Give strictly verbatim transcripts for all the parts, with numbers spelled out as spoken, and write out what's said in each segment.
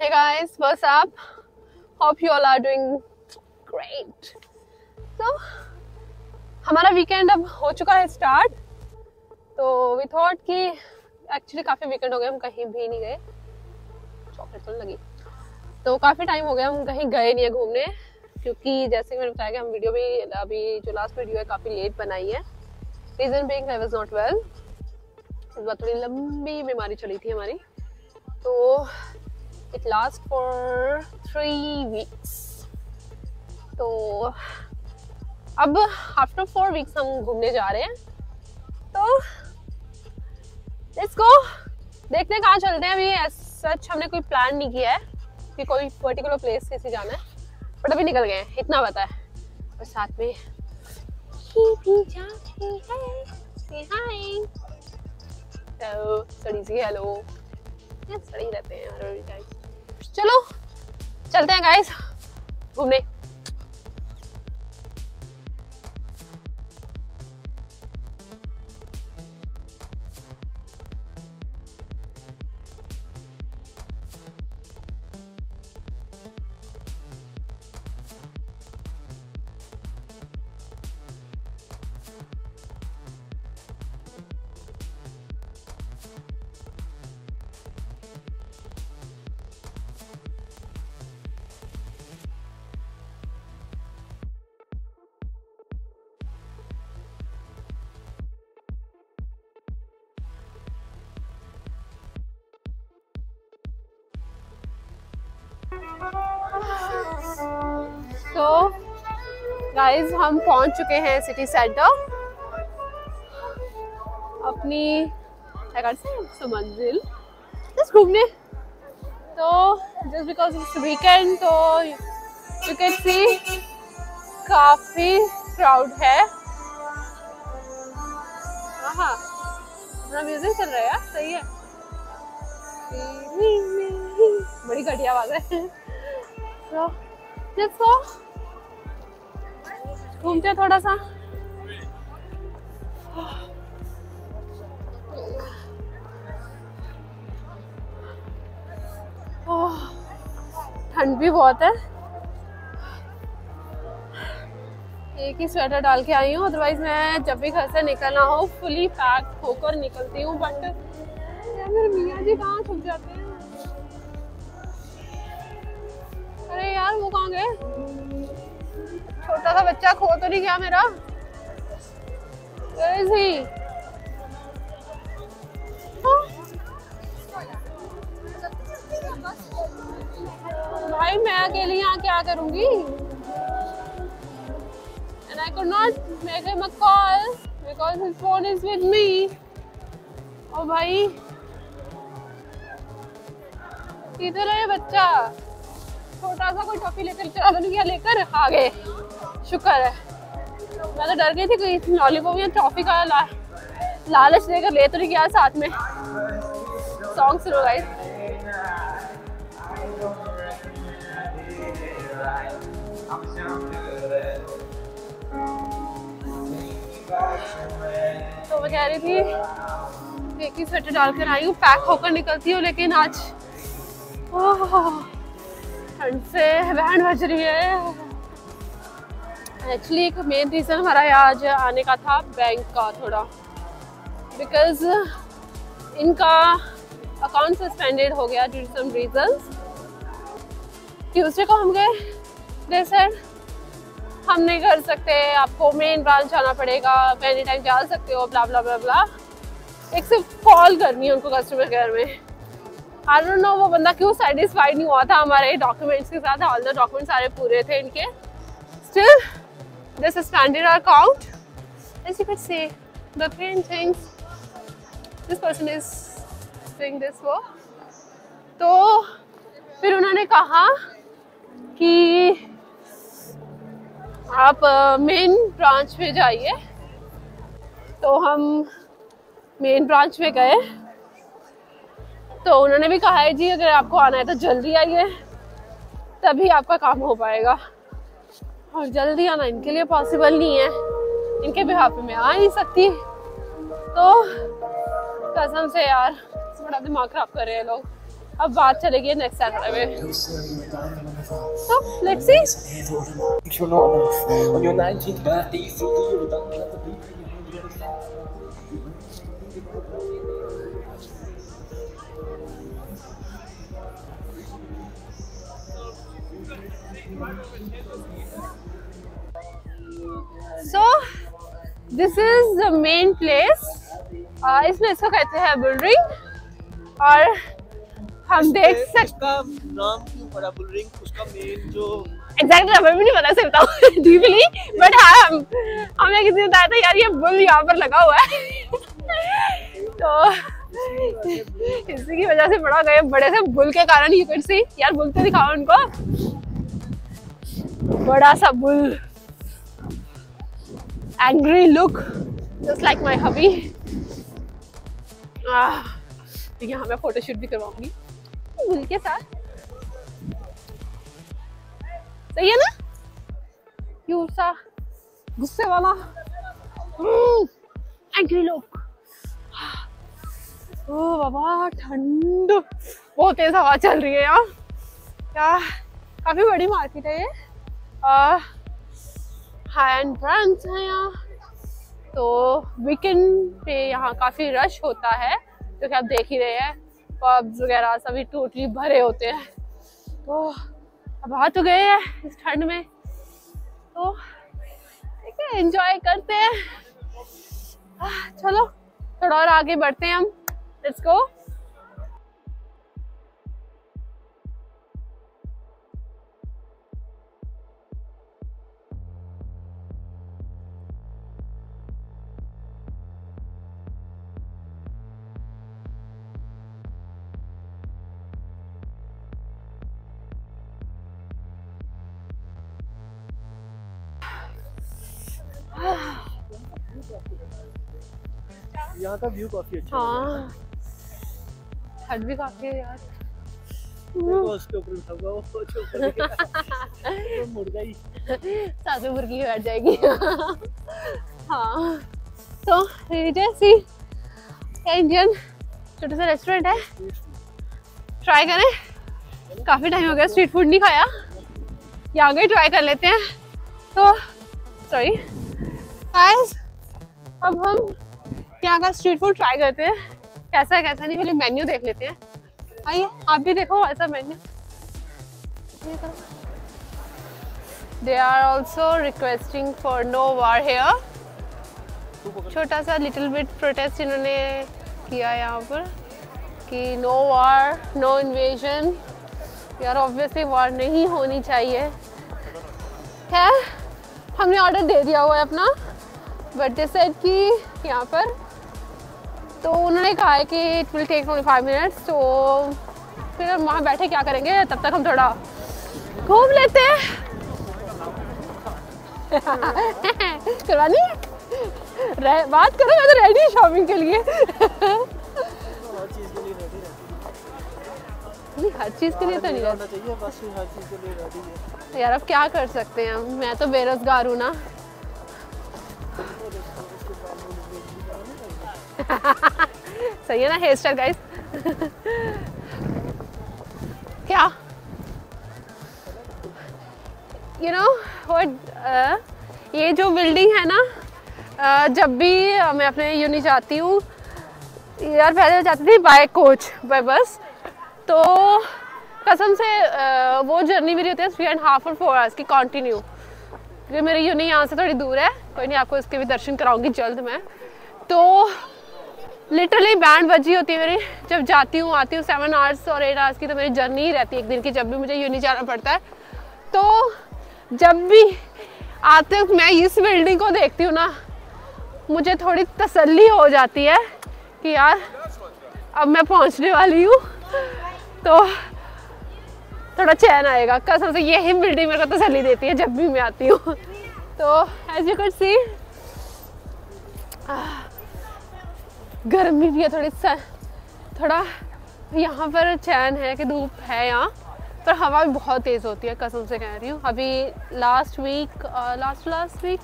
Hey guys, what's up? Hope you all are doing great. So हमारा weekend अब हो चुका है स्टार्ट, तो वी थॉट कि एक्चुअली काफ़ी वीकेंड हो गए हम कहीं भी नहीं गए, चॉकलेट तो लगी, तो काफ़ी टाइम हो गया हम कहीं गए नहीं है घूमने, क्योंकि जैसे कि मैंने बताया कि हम वीडियो भी अभी जो लास्ट वीडियो है काफ़ी लेट बनाई है, reason being I was not well, इस बार थोड़ी लंबी बीमारी चली थी हमारी, तो it last for three weeks, तो अब आफ्टर फोर वीक्स हम घूमने जा रहे हैं, तो इसको देखने कहाँ चलते हैं। अभी सच हमने कोई प्लान नहीं किया है कि कोई पर्टिकुलर प्लेस किसी जाना है, बट अभी निकल गए हैं इतना पता है, और साथ में ये भी जाते हैं हाय, तो सड़ी सी हेलो सड़ी रहते हैं। चलो चलते हैं गाइस घूमने। तो गाइज हम पहुंच चुके हैं सिटी सेंटर, अपनी मंजिल जस्ट घूमने, तो जस्ट बिकॉज इट्स वीकेंड तो यू कैन सी काफी क्राउड है। हाँ अपना म्यूजिक चल रहा है, सही है, बड़ी घटिया आवाज है। तो जिसको घूमते थोड़ा सा ठंड भी बहुत है, एक ही स्वेटर डाल के आई हूँ, अदरवाइज मैं जब भी घर से निकलना हो फुली पैक होकर निकलती हूँ, बट मेरे मियाँ जी कहाँ छुप जाते हैं। अरे यार वो कहाँ गए, छोटा सा बच्चा खो तो नहीं गया मेरा, भाई मैं अकेली यहाँ क्या करूंगी, and I could not make him a call because his phone is with me. और भाई इधर है बच्चा छोटा सा, कोई टॉफी लेकर चला तो नहीं गया, लेकर आ गए, शुक्र है, मैं तो डर गई थी कोई लॉलीपॉप या टॉफी का ला, लालच लेकर ले तो नहीं गया। साथ में सॉन्ग सुनो गाइस, तो मैं कह रही थी एक ही स्वेटर डालकर आई हूँ, पैक होकर निकलती हूँ, लेकिन आज ठंड से बैंड बज रही है। एक्चुअली एक मेन रीज़न हमारा आज आने का था बैंक का थोड़ा, बिकॉज इनका अकाउंट सस्पेंडेड हो गया due to some reasons. Tuesday को हम गए, दे सेड हम नहीं कर सकते, आपको मेन ब्रांच जाना पड़ेगा, आप एनी टाइम जा सकते हो, ब्ला ब्ला ब्ला ब्ला, एक सिर्फ कॉल करनी है उनको कस्टमर केयर में। आई डोंट नो वो बंदा क्यों सेटिस्फाइड नहीं हुआ था हमारे डॉक्यूमेंट्स के साथ, ऑल द डॉक्यूमेंट्स सारे पूरे थे इनके, still they suspended our account. As you can see the main things this person is doing this वो। तो फिर उन्होंने कहा कि आप मेन ब्रांच में जाइए, तो हम मेन ब्रांच में गए, तो उन्होंने भी कहा है जी अगर आपको आना है तो जल्दी आइए तभी आपका काम हो पाएगा, और जल्दी आना इनके लिए पॉसिबल नहीं है, इनके बिहाफ पे मैं आ नहीं सकती, तो कसम से यार बड़ा दिमाग खराब कर रहे हैं लोग। अब बात चलेगी next Saturday. So this is the main place, इसमें इसको कहते हैं बुलरिंग। और हम देख सकते नाम क्यों पड़ा बुलरिंग, उसका मेन जो एग्जैक्टली हमें भी नहीं पता से बताऊं डीपली, बट हाँ हमने किसी ने बताया था यार ये बुल यहाँ पर लगा हुआ है तो इसी की वजह से पड़ा गया, बड़े से बुल के कारण। यू कैन सी यार, बुल तो दिखाओ उनको, बड़ा सा bull, angry look just like my hubby. तो यहाँ मैं फोटोशूट भी करवाऊंगी बुल के साथ, सही है ना? क्यों सा गुस्से वाला एंग्री लुक। ओ बाबा ठंड, बहुत तेज हवा चल रही है यहाँ। क्या काफी बड़ी मार्केट है ये, हाई एंड ब्रांड्स हैं यहाँ, तो वीकेंड पे यहाँ काफी रश होता है, क्योंकि आप देख ही रहे हैं पब्स वगैरह सभी टोटली भरे होते हैं। तो अब आ तो गए हैं इस ठंड में, तो ठीक है एंजॉय करते हैं। चलो थोड़ा और आगे बढ़ते हैं हम, लेट्स गो। यहाँ का व्यू काफी अच्छा है, ठंड भी काफी है यार। उसके ऊपर उठा हुआ वो तो मुर्गा ही सासू मुर्गी बैठ जाएगी। हाँ तो जैसी इंडियन छोटा सा रेस्टोरेंट है, ट्राई करें, काफी टाइम हो गया स्ट्रीट फूड नहीं खाया, यहाँ गए ट्राई कर लेते हैं। तो सॉरी गाइस, अब हम यहाँ का स्ट्रीट फूड ट्राई करते हैं, कैसा है कैसा नहीं, पहले मेन्यू देख लेते हैं। आइए आप भी देखो ऐसा menu. They are also requesting for no war here, छोटा सा लिटिल बिट प्रोटेस्ट इन्होंने किया यहाँ पर कि नो वार नो इन्वेजन। यार ऑब्वियसली वार नहीं होनी चाहिए। खैर हमने ऑर्डर दे दिया हुआ है अपना, बट दे सेड कि यहाँ पर तो उन्होंने कहा है कि it will take only five minutes. तो फिर हम वहाँ बैठे क्या करेंगे, तब तक हम थोड़ा घूम लेते हैं। करवानी है बात करो, मैं तो रेडी शॉपिंग के लिए। नहीं हर चीज़ के लिए तो नहीं रहना चाहिए, बस हर चीज़ के लिए रेडी है यार। अब क्या कर सकते हैं, मैं तो बेरोजगार हूँ ना। सही है ना हेयर स्टाइल गाइस। क्या यू नो व्हाट, ये जो बिल्डिंग है ना, uh, जब भी uh, मैं अपने यूनि जाती हूँ यार, पहले जाती थी बाय कोच बाय बस, तो कसम से uh, वो जर्नी मेरी होती है थ्री एंड हाफ और फोर आवर्स की कंटिन्यू, क्योंकि मेरी यूनि यहाँ से थोड़ी दूर है। कोई नहीं, आपको इसके भी दर्शन कराऊंगी जल्द मैं। तो लिटरली बैंड बजी होती है मेरी, जब जाती हूँ आती हूँ, सेवन आवर्स और एट आवर्स की तो मेरी जर्नी ही रहती है एक दिन की, जब भी मुझे यूनि जाना पड़ता है। तो जब भी आते वक्त मैं इस बिल्डिंग को देखती हूँ ना, मुझे थोड़ी तसल्ली हो जाती है कि यार अब मैं पहुँचने वाली हूँ, तो थोड़ा चैन आएगा। कसम से यही बिल्डिंग मेरे को तसल्ली देती है जब भी मैं आती हूँ। तो एज यू कैन सी गर्मी भी है थोड़ी सा, थोड़ा यहाँ पर चैन है कि धूप है यहाँ पर, हवा भी बहुत तेज़ होती है कसम से कह रही हूँ। अभी last week last last week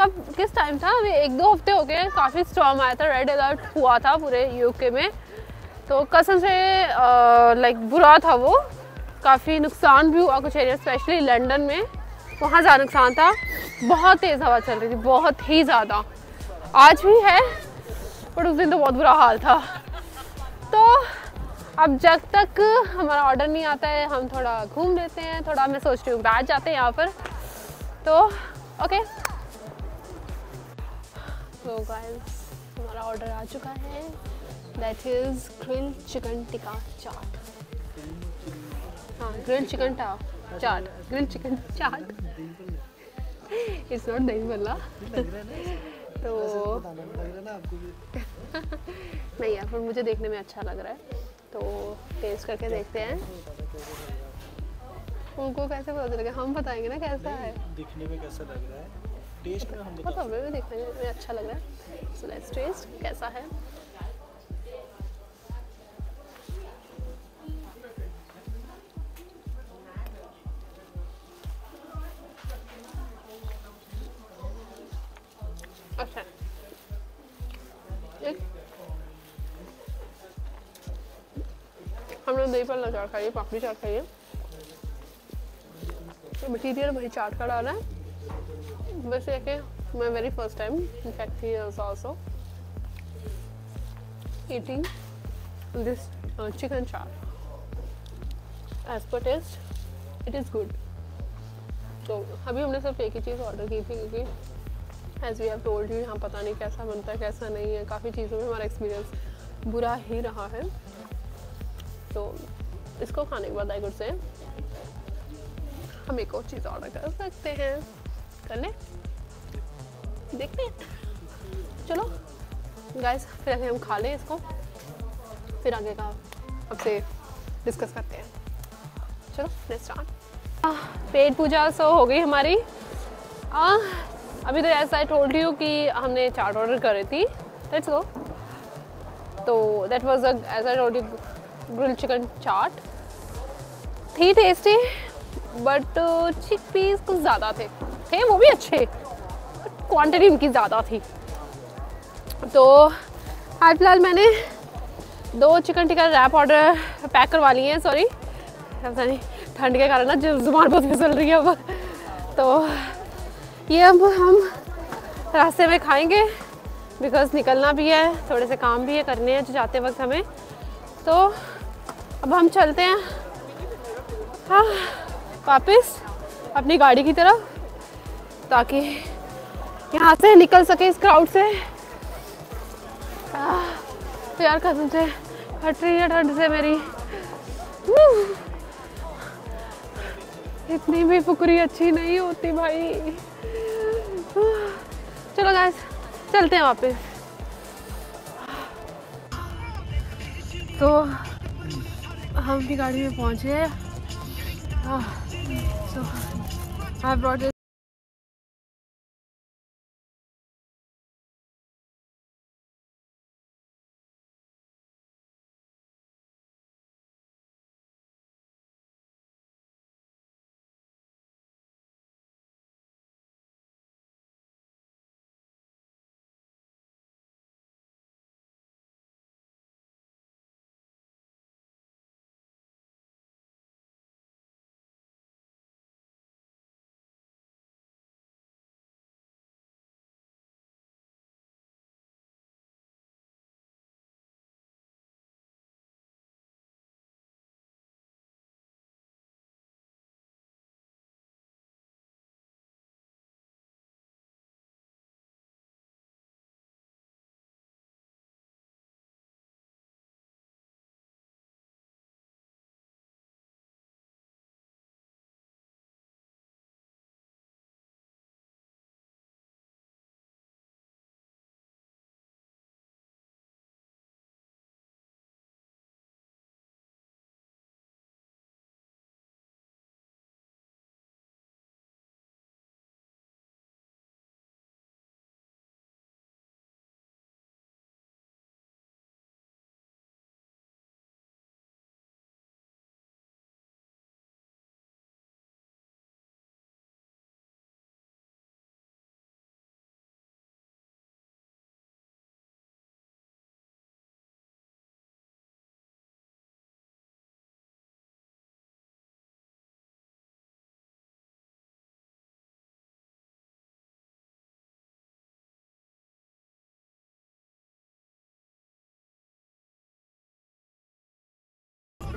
कब किस टाइम था, अभी एक दो हफ्ते हो गए, काफ़ी स्टॉर्म आया था, रेड अलर्ट हुआ था पूरे यूके में। तो कसम से लाइक बुरा था वो, काफ़ी नुकसान भी हुआ कुछ एरिया, स्पेशली लंदन में वहाँ ज़्यादा नुकसान था। बहुत तेज़ हवा चल रही थी, बहुत ही ज़्यादा, आज भी है पर उस दिन तो बहुत बुरा हाल था। तो अब जब तक हमारा ऑर्डर नहीं आता है हम थोड़ा घूम लेते हैं, थोड़ा मैं सोच रही हूँ बैठ जाते हैं यहाँ पर। तो ओके, तो गाइस हमारा ऑर्डर आ चुका है, that is grill chicken tikka chaat. हाँ, grill chicken tikka chaat, grill chicken chaat, it's not dahi bhalla. तो नहीं यार, पर मुझे देखने में अच्छा लग रहा है तो टेस्ट करके देखते हैं। उनको कैसे पता चलेगा, हम बताएंगे ना कैसा है, दिखने में कैसा लग रहा है, टेस्ट में हम बता सकते हैं। दिखने में अच्छा लग रहा है, सो लेट्स टेस्ट कैसा है। अच्छा, हमने दही भल्ला चाट खाई है, पापड़ी चाट खाई है, तो मटीरियल वही चाट का डाला है। वैसे है कि मैं वेरी फर्स्ट टाइम इनफैक्ट ही also eating this chicken chaat. As per taste it is good. तो अभी हमने सिर्फ एक ही चीज़ ऑर्डर की थी क्योंकि as we have told you यहाँ पता नहीं कैसा बनता है कैसा नहीं है, काफ़ी चीज़ों में हमारा एक्सपीरियंस बुरा ही रहा है। तो इसको खाने के बाद आई गुड से हम एक और चीज़ ऑर्डर कर सकते हैं, कर ले, देखते हैं। चलो गाइस फिर आगे हम खा लें इसको, फिर आगे का आपसे डिस्कस करते हैं। चलो लेट्स स्टार्ट। पेट पूजा सो हो गई हमारी। आ, अभी तो ऐसा आई टोल्ड यू कि हमने चाट ऑर्डर करी थी, लेट्स गो। तो that was a as I told you grill chicken chaat थी, टेस्टी, बट चिक पीस कुछ ज़्यादा थे थे वो भी अच्छे, क्वांटिटी उनकी ज़्यादा थी। तो हाल फिलहाल मैंने दो chicken tikka wrap order pack करवा लिए हैं। सॉरी, पता नहीं ठंड के कारण ना जो जुबान बहुत फिसल रही है अब। तो ये अब हम रास्ते में खाएंगे बिकॉज़ निकलना भी है, थोड़े से काम भी है करने हैं जो जाते वक्त हमें। तो अब हम चलते हैं हाँ वापस अपनी गाड़ी की तरफ ताकि यहाँ से निकल सके इस क्राउड से। आ, तो यार कसम से हट रही है ठंड से मेरी, इतनी भी फुकरी अच्छी नहीं होती भाई। चलो गाइस चलते हैं वापस। तो हम भी गाड़ी में पहुँचे हैं। सो आई ब्रॉट दिस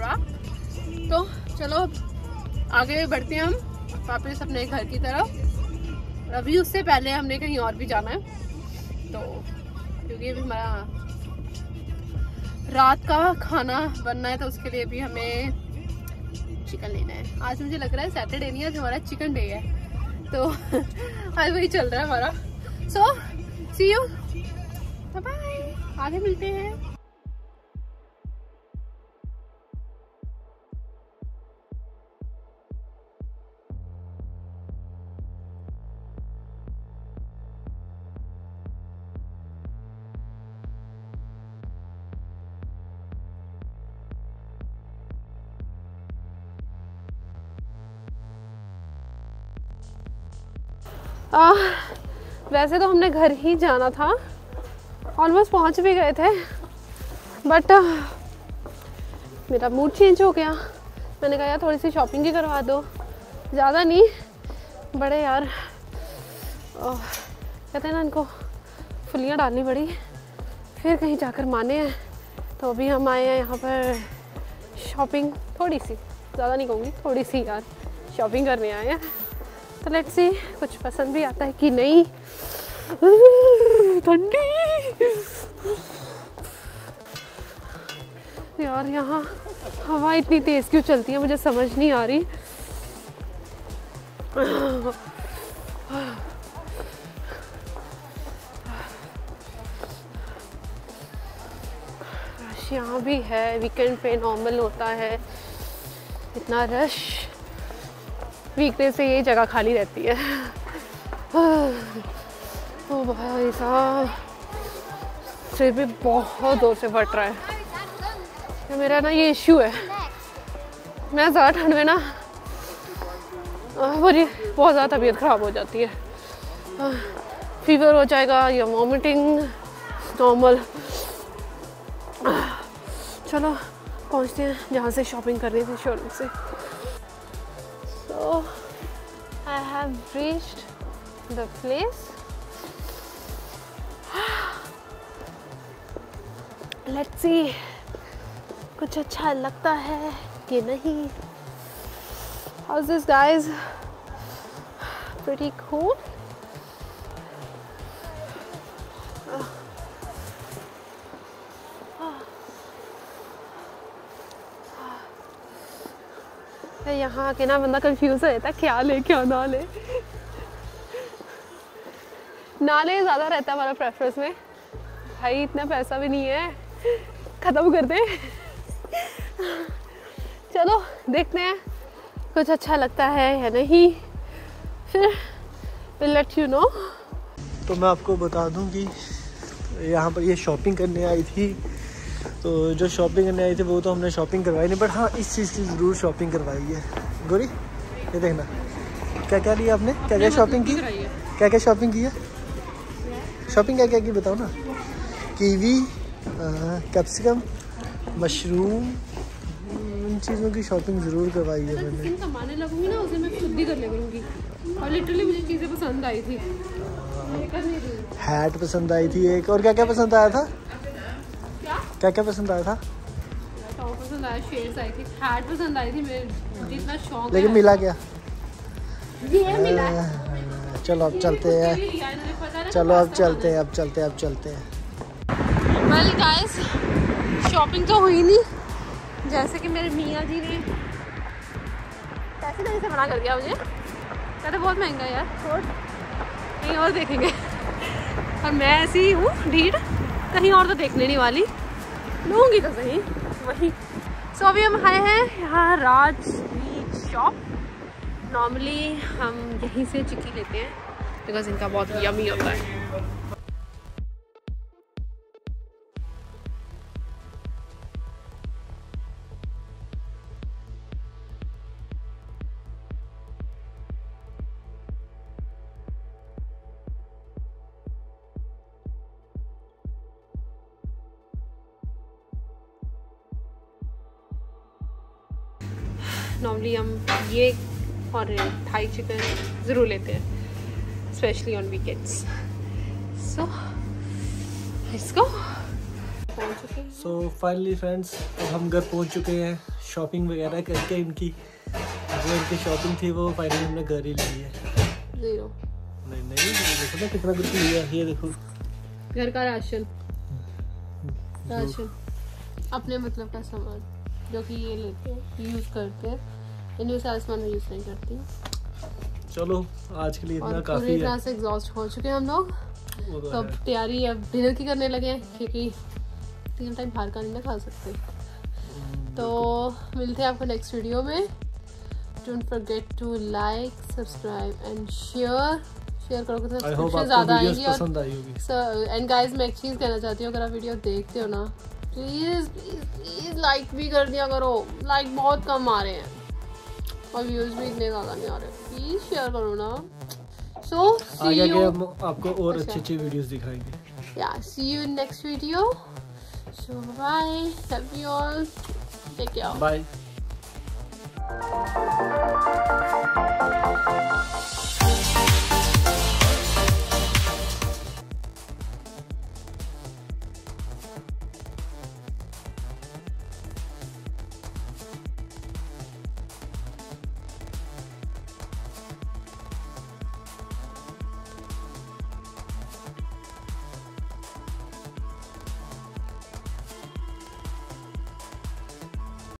रहा। तो चलो आगे बढ़ते हैं हम वापस अपने घर की तरफ। अभी उससे पहले हमने कहीं और भी जाना है, तो क्योंकि अभी हमारा रात का खाना बनना है, तो उसके लिए भी हमें चिकन लेना है। आज मुझे लग रहा है सैटरडे नहीं है, आज हमारा चिकन डे है, तो आज वही चल रहा है हमारा। सो सी यू, बाय, आगे मिलते हैं। आ, वैसे तो हमने घर ही जाना था, ऑलमोस्ट पहुंच भी गए थे, बट आ, मेरा मूड चेंज हो गया। मैंने कहा यार थोड़ी सी शॉपिंग ही करवा दो, ज़्यादा नहीं, बड़े यार ओ, कहते हैं ना इनको फुलियाँ डालनी पड़ी, फिर कहीं जाकर माने हैं। तो अभी हम आए हैं यहाँ पर शॉपिंग, थोड़ी सी, ज़्यादा नहीं कहूँगी, थोड़ी सी यार शॉपिंग करने आए हैं। तो लेट्स सी कुछ पसंद भी आता है कि नहीं। ठंडी यार, यहाँ हवा इतनी तेज क्यों चलती है, मुझे समझ नहीं आ रही। रश यहाँ भी है, वीकेंड पे नॉर्मल होता है इतना रश, वीकडे से ये जगह खाली रहती है। ओ भाई साहब, सिर भी बहुत जोर से फट रहा है मेरा। ना ये इशू है, मैं ज़्यादा ठंड में ना मेरी बहुत ज़्यादा तबीयत ख़राब हो जाती है, फीवर हो जाएगा या वॉमिटिंग नॉर्मल। चलो पहुँचते हैं जहाँ से शॉपिंग करनी थी शोरूम से। So I have reached the place. Let's see कुछ अच्छा लगता है कि नहीं। How's this guys? Pretty cool. यहाँ आके ना बंदा कंफ्यूज रहता है क्या ले क्या ना ले। ना ले ज़्यादा रहता है हमारा प्रेफरेंस में। भाई इतना पैसा भी नहीं है, ख़त्म कर दे। चलो देखते हैं कुछ अच्छा लगता है या नहीं, फिर विल लेट यू नो। तो मैं आपको बता दूं कि यहाँ पर ये शॉपिंग करने आई थी, तो जो शॉपिंग करने आई थी वो तो हमने शॉपिंग करवाई नहीं, बट हाँ इस चीज़ की ज़रूर शॉपिंग करवाई है। गोरी ये देखना क्या क्या लिया आपने, क्या क्या शॉपिंग की, क्या क्या शॉपिंग की है, शॉपिंग क्या क्या की बताओ ना। कीवी, कैप्सिकम, मशरूम, इन चीज़ों की शॉपिंग ज़रूर करवाई है मैंने। कमाने लगूंगी ना उसे मैं खुद ही कर लूँगी, और लिटरली मुझे चीज़ें पसंद आई थी। हैट पसंद आई थी एक, और क्या क्या पसंद आया था, क्या क्या पसंद आया था? टॉप पसंद आया, शेड्स आई थी, हैट पसंद आई थी, मेरे जितना शौक। लेकिन मिला क्या? ये मिला। चलो अब चलते हैं, चलो अब चलते हैं, अब चलते हैं, अब चलते हैं। वेल गाइस, शॉपिंग तो हुई नहीं, जैसे कि मेरे मियाँ जी ने पैसे देने से मना कर दिया मुझे, कहते बहुत महंगा यार, छोड़ कहीं और देखेंगे। और मैं ऐसी हूँ डीड, कहीं और तो देखने नहीं वाली, लूँगी तो सही वही। सो अभी हम आए हैं यहाँ राज बीच शॉप। नॉर्मली हम यहीं से चिक्की लेते हैं बिकॉज इनका बहुत यमी होता है। नॉर्मली हम ये और थाई चिकन ज़रूर लेते हैं, specially on weekends. So let's go. So finally friends, हम घर पहुंच चुके हैं। शॉपिंग वगैरह करके इनकी जो इनकी शॉपिंग थी वो फाइनली हमने घर ही ली है। जीरो नहीं नहीं देखो ना कितना कुछ लिया। ये देखो घर का राशन, राशन अपने मतलब का सामान जो कि ये लेते हैं, यूज़ करते हैं। इनमें सारा सामान यूज़ नहीं करती। चलो आज के लिए इतना काफ़ी है। पूरी तरह से एग्जॉस्ट हो चुके हैं हम लोग। तो अब तैयारी अब डिनर की करने लगे हैं क्योंकि तीन टाइम बाहर का नहीं खा सकते। तो मिलते हैं आपको नेक्स्ट वीडियो में। Don't forget to like, subscribe and share. Share करो तो सबसे ज़्यादा आएगी। और एंड गाइज मैं एक चीज़ कहना चाहती हूँ, अगर आप वीडियो देखते हो ना प्लीज़ प्लीज़ प्लीज़ लाइक भी कर दिया करो। लाइक बहुत कम आ रहे हैं और व्यूज़ भी इतने ज़्यादा नहीं आ रहे। प्लीज़ शेयर करो ना। सो सी यू, आपको और अच्छी अच्छी वीडियोस दिखाएंगे। या see you next video. So bye, love you all, take care, bye.